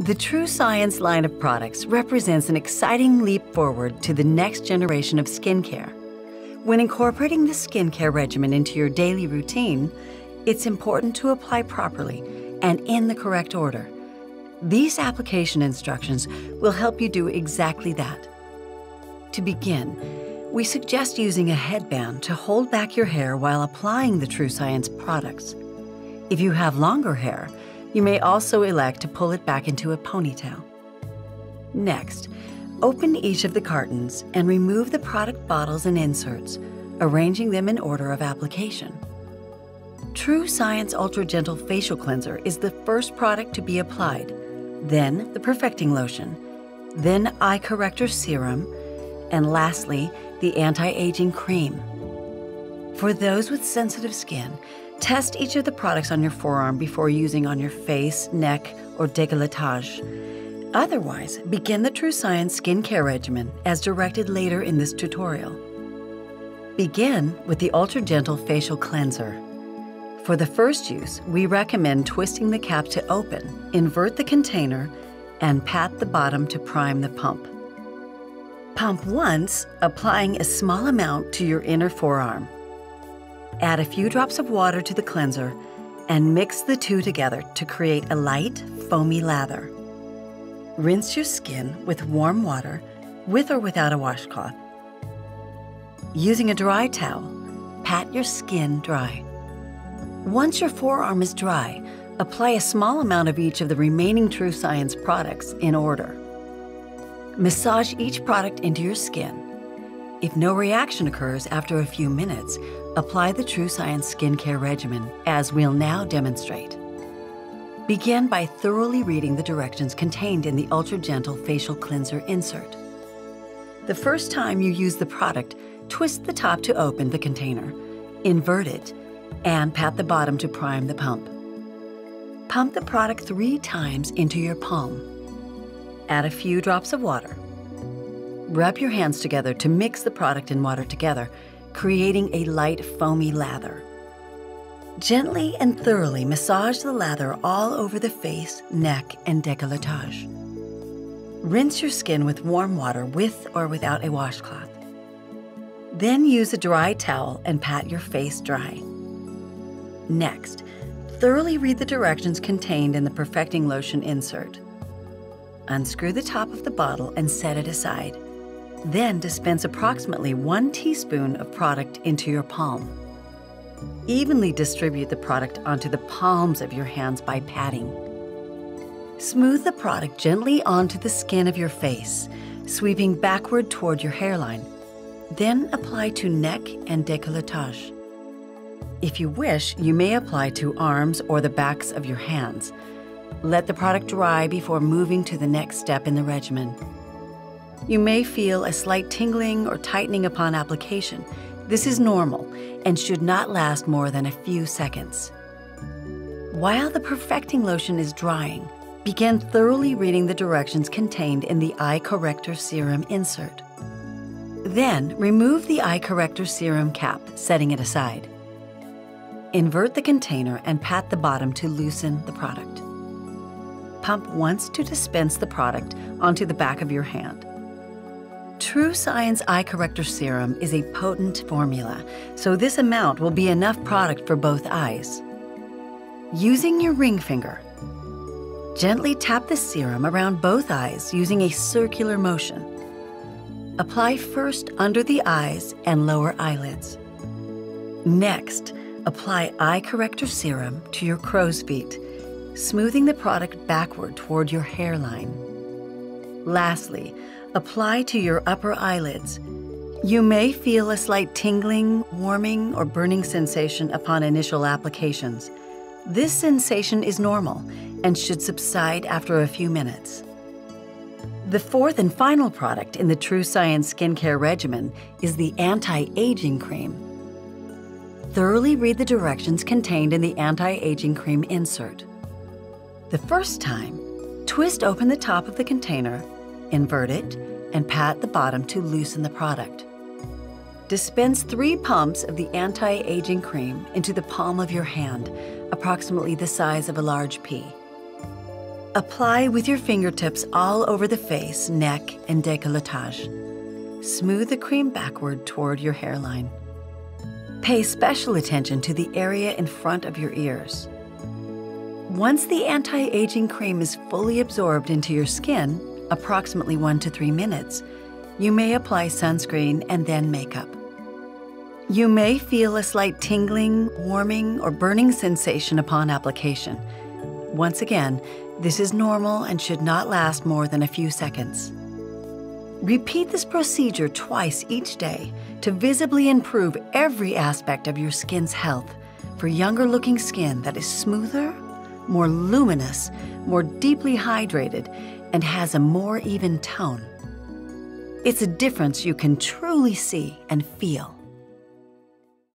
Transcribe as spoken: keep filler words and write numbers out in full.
The True Science line of products represents an exciting leap forward to the next generation of skincare. When incorporating the skincare regimen into your daily routine, it's important to apply properly and in the correct order. These application instructions will help you do exactly that. To begin, we suggest using a headband to hold back your hair while applying the True Science products. If you have longer hair, you may also elect to pull it back into a ponytail. Next, open each of the cartons and remove the product bottles and inserts, arranging them in order of application. True Science Ultra Gentle Facial Cleanser is the first product to be applied, then the Perfecting Lotion, then Eye Corrector Serum, and lastly, the Anti-Aging Cream. For those with sensitive skin, test each of the products on your forearm before using on your face, neck, or décolletage. Otherwise, begin the True Science skincare regimen as directed later in this tutorial. Begin with the Ultra Gentle Facial Cleanser. For the first use, we recommend twisting the cap to open, invert the container, and pat the bottom to prime the pump. Pump once, applying a small amount to your inner forearm. Add a few drops of water to the cleanser and mix the two together to create a light, foamy lather. Rinse your skin with warm water, with or without a washcloth. Using a dry towel, pat your skin dry. Once your forearm is dry, apply a small amount of each of the remaining True Science products in order. Massage each product into your skin. If no reaction occurs after a few minutes, apply the True Science skincare regimen, as we'll now demonstrate. Begin by thoroughly reading the directions contained in the Ultra Gentle Facial Cleanser insert. The first time you use the product, twist the top to open the container, invert it, and pat the bottom to prime the pump. Pump the product three times into your palm. Add a few drops of water. Rub your hands together to mix the product and water together, creating a light, foamy lather. Gently and thoroughly massage the lather all over the face, neck, and décolletage. Rinse your skin with warm water with or without a washcloth. Then use a dry towel and pat your face dry. Next, thoroughly read the directions contained in the Perfecting Lotion insert. Unscrew the top of the bottle and set it aside. Then dispense approximately one teaspoon of product into your palm. Evenly distribute the product onto the palms of your hands by patting. Smooth the product gently onto the skin of your face, sweeping backward toward your hairline. Then apply to neck and décolletage. If you wish, you may apply to arms or the backs of your hands. Let the product dry before moving to the next step in the regimen. You may feel a slight tingling or tightening upon application. This is normal and should not last more than a few seconds. While the Perfecting Lotion is drying, begin thoroughly reading the directions contained in the Eye Corrector Serum insert. Then remove the Eye Corrector Serum cap, setting it aside. Invert the container and pat the bottom to loosen the product. Pump once to dispense the product onto the back of your hand. True Science Eye Corrector Serum is a potent formula, so this amount will be enough product for both eyes. Using your ring finger, gently tap the serum around both eyes using a circular motion. Apply first under the eyes and lower eyelids. Next, apply Eye Corrector Serum to your crow's feet, smoothing the product backward toward your hairline. Lastly, apply to your upper eyelids. You may feel a slight tingling, warming, or burning sensation upon initial applications. This sensation is normal and should subside after a few minutes. The fourth and final product in the True Science skincare regimen is the Anti-Aging Cream. Thoroughly read the directions contained in the Anti-Aging Cream insert. The first time, twist open the top of the container, invert it, and pat the bottom to loosen the product. Dispense three pumps of the Anti-Aging Cream into the palm of your hand, approximately the size of a large pea. Apply with your fingertips all over the face, neck, and décolletage. Smooth the cream backward toward your hairline. Pay special attention to the area in front of your ears. Once the anti-aging cream is fully absorbed into your skin, approximately one to three minutes, you may apply sunscreen and then makeup. You may feel a slight tingling, warming, or burning sensation upon application. Once again, this is normal and should not last more than a few seconds. Repeat this procedure twice each day to visibly improve every aspect of your skin's health for younger-looking skin that is smoother, more luminous, more deeply hydrated, and has a more even tone. It's a difference you can truly see and feel.